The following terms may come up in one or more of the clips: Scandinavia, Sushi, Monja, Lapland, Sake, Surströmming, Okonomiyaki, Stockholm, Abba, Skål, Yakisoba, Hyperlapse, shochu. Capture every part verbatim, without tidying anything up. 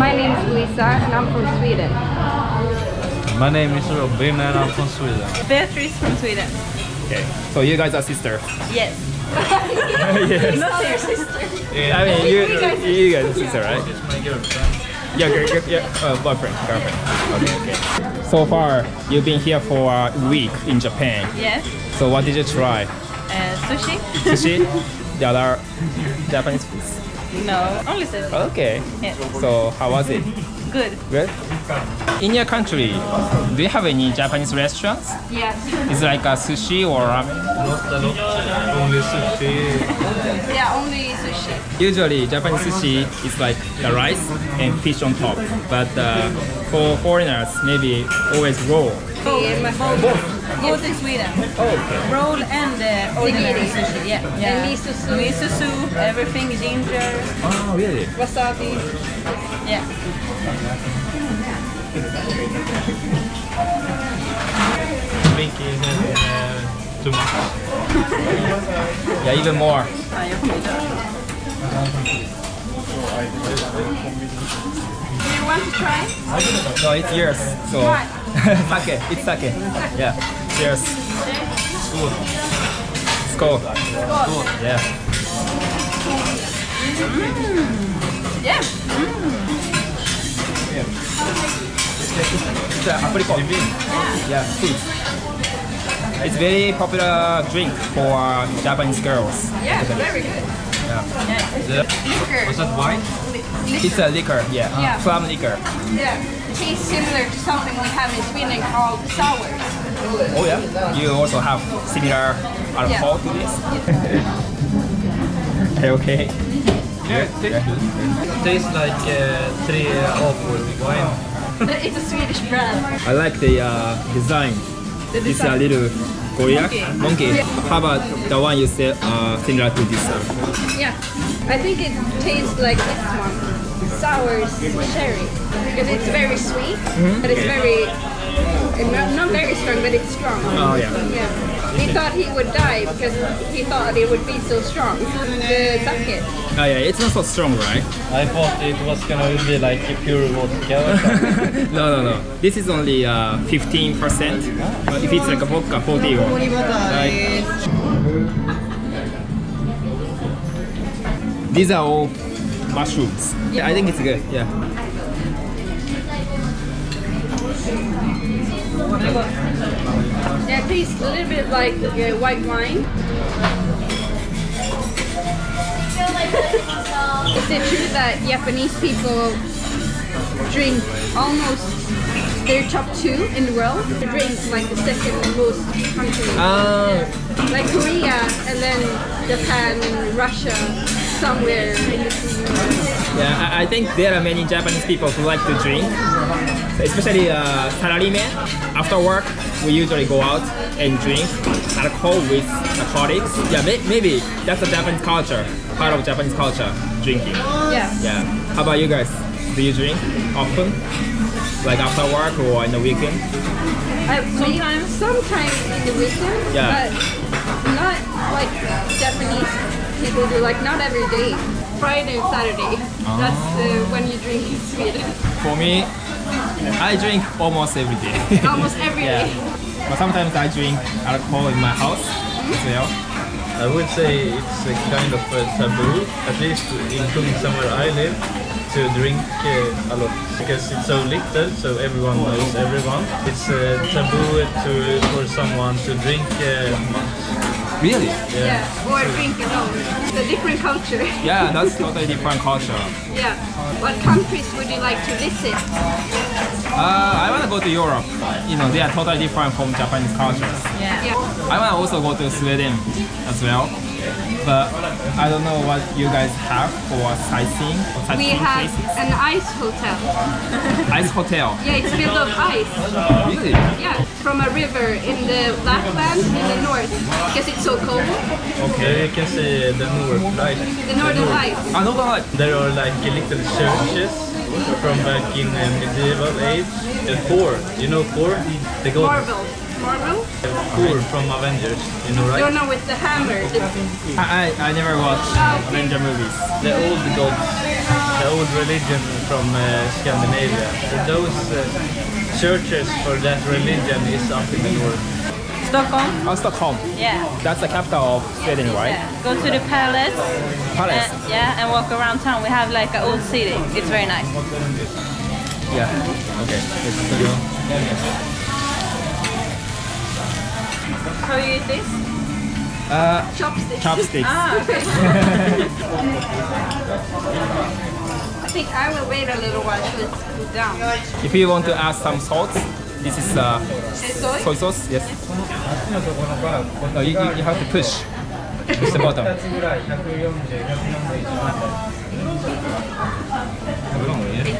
My name is Lisa and I'm from Sweden. My name is Robin and I'm from Sweden. Beatrice from Sweden. Okay, so you guys are sisters? Yes. Yes. Not your sister. Yeah, I mean, you, you guys are sisters, right? It's my girlfriend. Yeah, girl, yeah, uh, boyfriend, girlfriend. Okay, okay. So far, you've been here for a week in Japan. Yes. So what did you try? Uh, sushi. Sushi? The other Japanese food? No, only seven. Okay. Yes. So how was it? Good. Good? In your country, do you have any Japanese restaurants? Yes. It's like a sushi or ramen? Not a lot. Only sushi. Yeah, only sushi. Usually, Japanese sushi is like the rice and fish on top. But uh, for foreigners, maybe always roll. Both. Both in Sweden. Oh, okay. Roll and uh, ordinary sushi. Yeah. Yeah. And miso soup. Miso soup, everything, ginger. Oh, really? Wasabi. Yeah. Think is uh, too much. Yeah, even more. Do you want to try? No, it's yours. So. Why? Sake, it's sake. Yeah. Cheers. Skål. Skål. Skål. Yeah. Mm. Yeah. Mm. It's an apricot. Yeah. Sweet. It's very popular drink for Japanese girls. Yeah, very good. Yeah. Yeah. Liquor. Was that wine? Liquor. It's a liquor. Yeah. Uh, yeah. Plum liquor. Yeah. Tastes similar to something we have in Sweden called sour. Oh yeah, you also have similar alcohol yeah. to this. Okay, okay. Yeah, it tastes good. It tastes like uh, three awful wine. It's a Swedish brand. I like the uh, design. The design. It's a little gorilla monkey. monkey. How about the one you said uh, similar to this one? Yeah, I think it tastes like this one. Sour sherry, because it's very sweet, mm-hmm. but it's very, not very strong, but it's strong. Oh yeah. Yeah. He thought he would die because he thought it would be so strong. The sake. Oh yeah, it's not so strong, right? I thought it was gonna be like a pure vodka. No, no, no. This is only uh, fifteen percent. But if it's like a vodka, forty or like. These are all mushrooms. Yeah, I think it's good. Yeah. Yeah, it tastes a little bit like uh, white wine. Is it true that Japanese people drink almost their top two in the world? They drink like the second most country. Uh. Like Korea and then Japan and Russia. Somewhere in between. Yeah, I think there are many Japanese people who like to drink, especially uh, salarymen. After work, we usually go out and drink alcohol with narcotics. Yeah, may maybe that's a Japanese culture, part of Japanese culture, drinking. Yeah. Yeah. How about you guys? Do you drink often? Like after work or in the weekend? Uh, sometimes. Sometimes in the weekend, yeah. But not like Japanese people do, like not every day. Friday and Saturday, oh. That's uh, when you drink in Sweden. For me, I drink almost every day. Almost every yeah. day. But sometimes I drink alcohol in my house as well. I would say it's a kind of a taboo, at least including somewhere I live, to drink uh, a lot. Because it's so little, so everyone knows everyone. It's a taboo to, for someone to drink uh, much. Really? Yeah. Yeah. Or drink alone. It's a different culture. Yeah, that's totally different culture. Yeah. What countries would you like to visit? Uh, I want to go to Europe. You know, they are totally different from Japanese cultures. Yeah. Yeah. I want to also go to Sweden as well. But I don't know what you guys have for sightseeing. Or sightseeing we have places. An ice hotel. Ice hotel? Yeah, it's built of ice. Really? Yeah. From a river in the Lapland in the north because it's so cold. Okay, you can see the north light. The northern light. Ah, northern light. There are like little churches from back in the medieval age. The four, you know four? The gold. Marble. Marble? Four from Avengers, you know right? No, no, with the hammer. The... I, I, I never watched oh, okay. Avenger movies. The old gods. the old religion from uh, Scandinavia. Those uh, churches for that religion is up in the north. Stockholm? Oh, Stockholm. Yeah. That's the capital of Sweden, right? Yeah. Go to the palace. Palace? And, yeah, and walk around town. We have like an old city. It's very nice. Yeah. Okay. How do you eat this? Uh, chopsticks. Chopsticks. Ah, okay. I think I will wait a little while to cool down. If you want to add some salt, this is uh, soy sauce, yes. No, you, you have to push. Push the bottom. Thank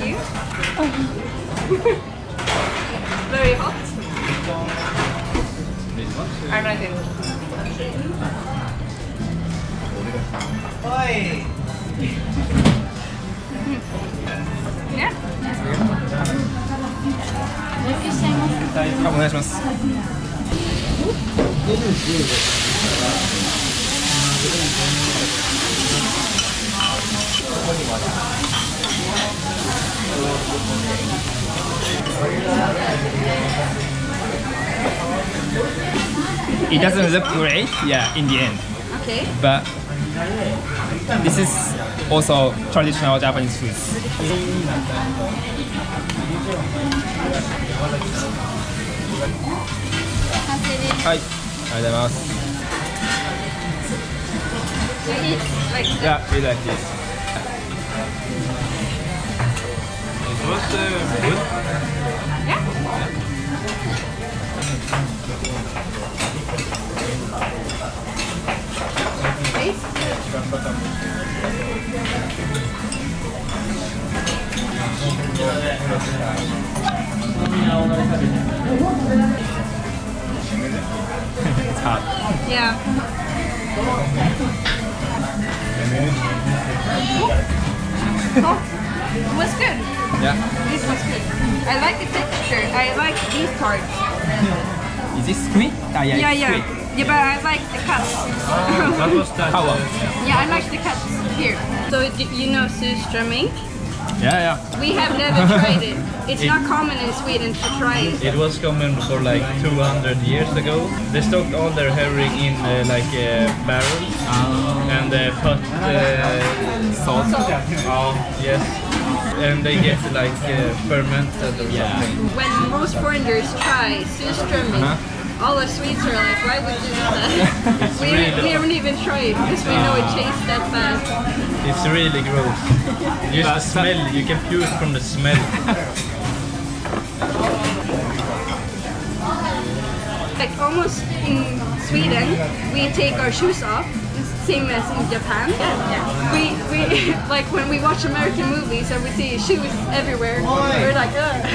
you. Very hot. I like it. Oi! Yeah? お願いします。It doesn't look great, yeah, in the end. Okay. But this is also traditional Japanese food. Hi. We eat like this. Yeah, we like this. It was uh, good. Yeah. Please. It's hot. Yeah. Oh, it was good. Yeah. This was good. I like the texture. I like these parts. Is this squid? Ah, yeah, yeah, yeah. Squid. Yeah, but I like the cuts. That was the color. Yeah, I like the cuts here. So, do you know surströmming? Yeah, yeah. We have never tried it. It's it, not common in Sweden to try it. It was common for like two hundred years ago. They stocked all their herring in uh, like uh, barrels oh. and they uh, put uh, salt. salt. Oh, yes. And they get like uh, fermented or yeah. something. When most foreigners try surströmming, uh -huh. all our Swedes are like, why would you do that? we, really we haven't even tried it because we know it tastes that bad. It's really gross. You the smell, you can puke from the smell. Like almost in Sweden, we take our shoes off, same as in Japan. Yeah. We, we, like when we watch American movies and we see shoes everywhere, we're like, ugh.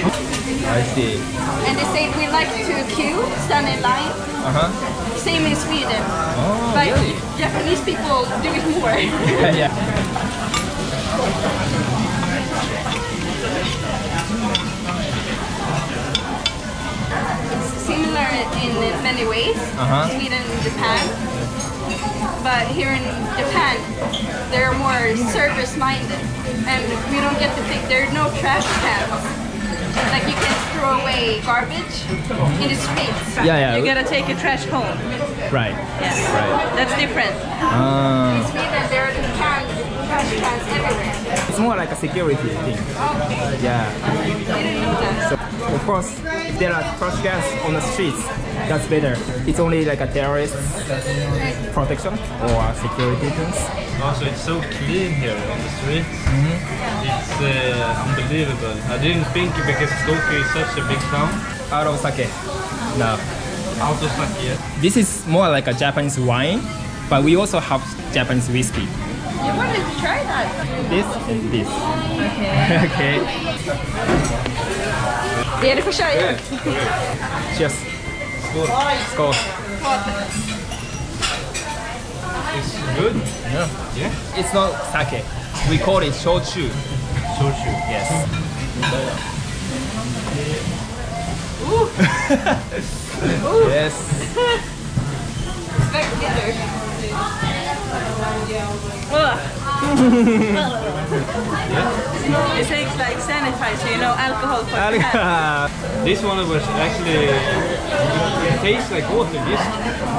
I see. And they say we like to queue, stand in line. Uh-huh. Same in Sweden, oh, but really? Japanese people do it more. Yeah, yeah. It's similar in many ways, uh-huh. Sweden and Japan, but here in Japan they're more service-minded and we don't get to think, there are no trash cans. Like you can throw away garbage in the streets. Yeah, yeah. You gotta take a trash home. Right. Yes. Right. That's different. Uh. In Sweden, there are cans, trash cans everywhere. It's more like a security thing. Okay. Yeah. I didn't know that. So, of course, if there are trash cans on the streets, that's better. It's only like a terrorist protection or security things. Also, it's so clean here on the streets. Mm-hmm. It's uh, unbelievable. I didn't think because Tokyo is such a big town. Out of sake. No. Out of sake, yeah. This is more like a Japanese wine, but we also have Japanese whiskey. You wanted to try that? This and this. Okay. Okay. Det är det för sig. Cheers. Skål. Skål. It's good. Yeah. Yeah. It's not sake. We call it shochu. Shochu. Yes. Ooh. Ooh. Yes. It's very bitter. Ugh. Yeah. It tastes like sanitizer, you know, alcohol for Alcohol. This one was actually, it tastes like water, it just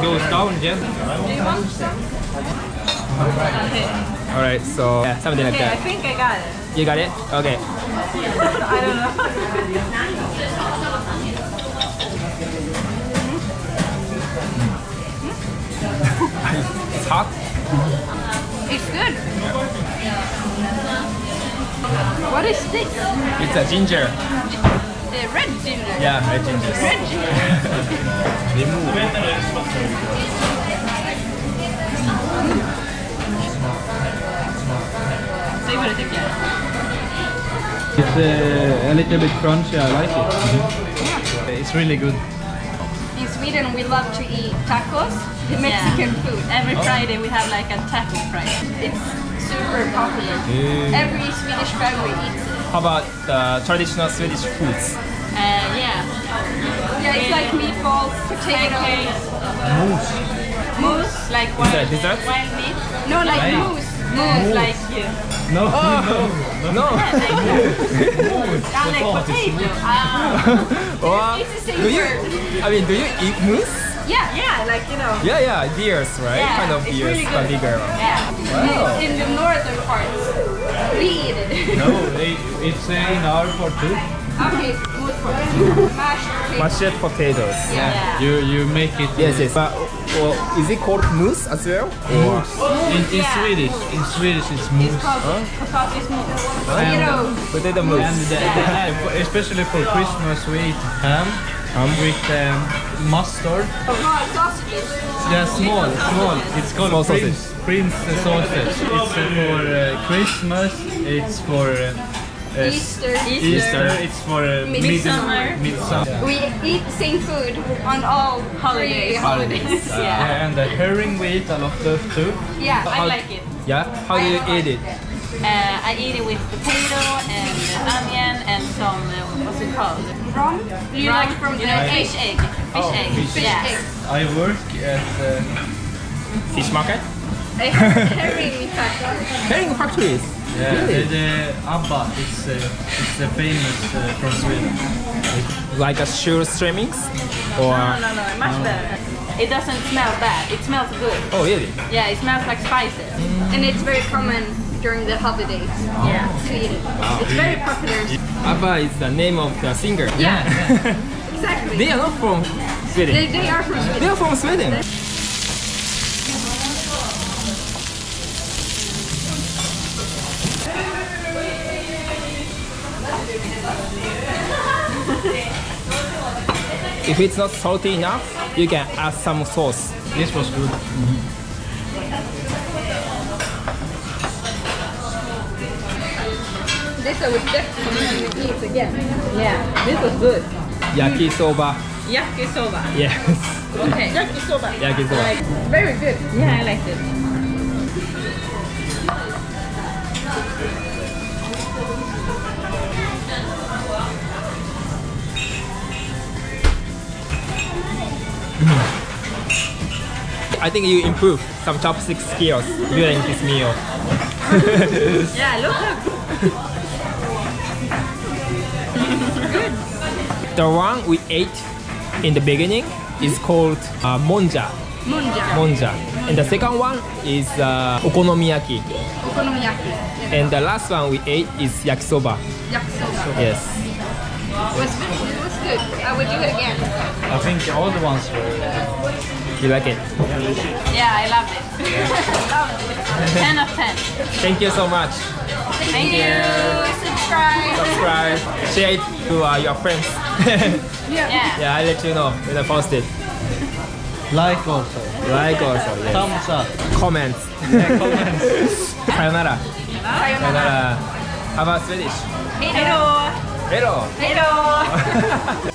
goes down gently. Do you want some? Okay. Alright, so yeah, something okay, like that. I think I got it. You got it? Okay. I don't know. It's hot. It's good. What is this? It's a ginger. The red ginger. Yeah, red ginger. Red ginger. They move. It's uh, a little bit crunchy. I like it. Mm-hmm. It's really good. In Sweden, we love to eat tacos, the Mexican yeah. food. Every oh. Friday we have like a taco Friday. It's super popular. Yeah. Every Swedish family eats it. How about the traditional Swedish foods? Uh, yeah. Yeah, it's like meatballs, potatoes, mousse. Mousse, like wild, that, that? wild meat. No, like right. mousse. Mousse, like you. No, oh. no, no. no. Yeah, like mousse. I like potato. Ah. Well, it's the same do you, word. I mean, do you eat mousse? Yeah, yeah, like you know. Yeah, yeah, beers, right? Yeah, kind of beers, really kind of bigger. Yeah. Wow. In the northern parts, we eat it. No, they, it's uh, in our part too. Okay, good for mashed, mashed potatoes. Yeah. yeah. You you make it. Yes, yes. But well, is it called mousse as well? Mousse. In, in yeah. Swedish, in Swedish it's mousse. It's called huh? potato mousse. And, you know. Potato mousse. And the, the ham, especially for Christmas, we eat ham. Um, with um, mustard. Small sausages. Yeah, small, small. It's called small prince, prince sausage. It's uh, for uh, Christmas. It's for uh, uh, Easter. Easter. Easter. It's for uh, midsummer. midsummer. Yeah. We eat the same food on all holidays. holidays. holidays. Uh, yeah. And the herring we eat a lot of too. Yeah, how, I like it. Yeah. How do you eat it? it? Uh, I eat it with potato and onion and some, uh, what's it called? From? You like from the fish egg. Fish oh, egg. Fish, fish yes. egg. I work at the fish market. Herring factory. Herring factories? Yeah, really? the, the Abba is uh, the famous uh, from Sweden. Like a surströmming? Or no, no, no, much no. better. It doesn't smell bad, it smells good. Oh, really? Yeah, it smells like spices. Mm. And it's very common during the holidays. Oh. Yeah, to eat it. Wow, it's really? very popular. Abba is the name of the singer. Yeah, yeah. Exactly. They are not from Sweden. They, they are from Sweden. They are from Sweden. If it's not salty enough, you can add some sauce. This was good. Mm-hmm. This I would definitely eat again. Yeah, this was good. Yakisoba. Yakisoba. Yes. Okay. Yakisoba. Yakisoba. Like, very good. Yeah, I liked it. I think you improved some chopstick skills during this meal. Yeah, look up. Good. The one we ate in the beginning is called uh, Monja. Monja. Monja. And the second one is uh, Okonomiyaki. Okonomiyaki. Yes. And the last one we ate is Yakisoba. Yakisoba. Yes. It was, it was good. I would do it again. I think all the ones were... You like it? Yeah, I loved it. ten of ten. Thank you so much. Thank, Thank you. you. Subscribe. Subscribe. Share it to uh, your friends. Yeah. Yeah. Yeah, I'll let you know when I post it. Like also. Like also. Yes. Thumbs up. Comments. Yeah, comments. Sayonara. Sayonara. How about Swedish? Hello. Hello. Hello.